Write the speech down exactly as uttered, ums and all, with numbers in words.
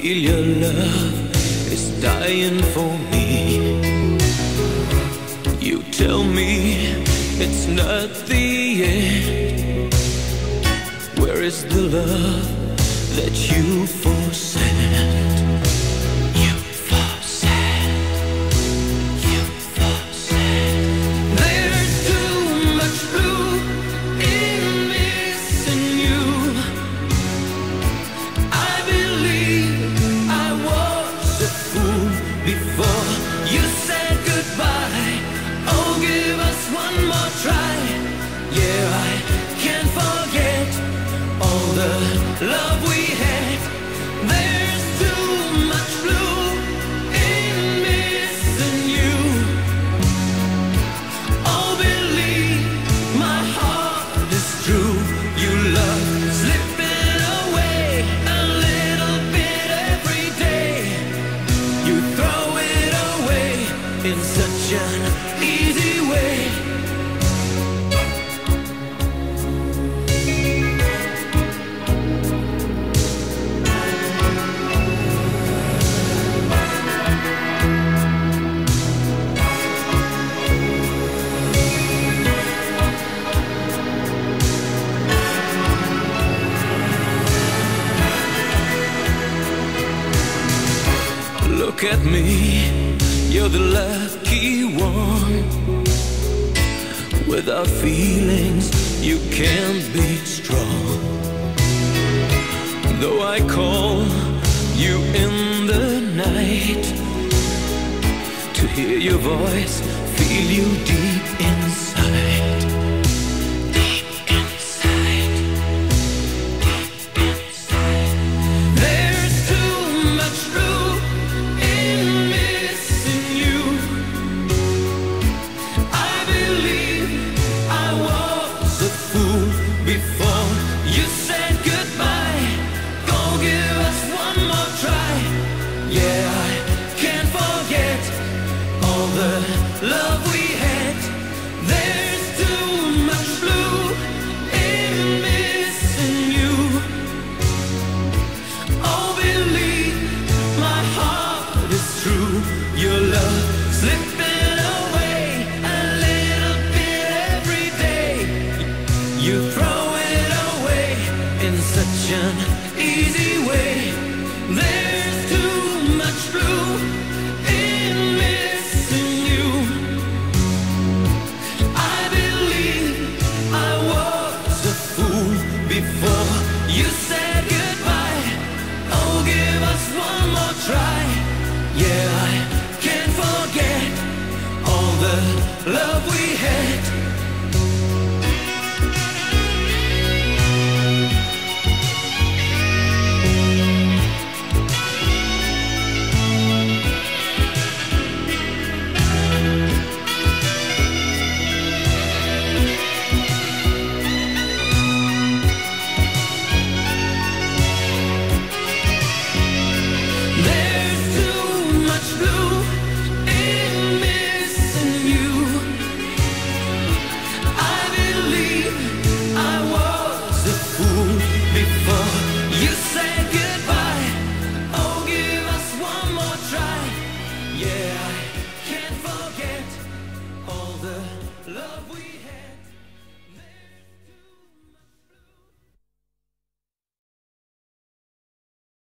feel your love is dying for me. You tell me it's not the end. Where is the love that you forsake? Love we had, there's too much blue in missing you. Oh, believe my heart is true. You love slipping away a little bit every day. You throw it away in such an easy way. Look at me, you're the lucky one. Without feelings, you can't be strong. Though I call you in the night, to hear your voice, feel you deep inside. Before you said goodbye, go give us one more try. Yeah, I can't forget all the love we had. There's too much blue in missing you. Oh, believe my heart is true. Your love slipping away a little bit every day. You throw in such an easy way. There's too much blue in missing you. I believe I was a fool before you said goodbye. Oh, give us one more try. Yeah, I can't forget all the love we had. Love we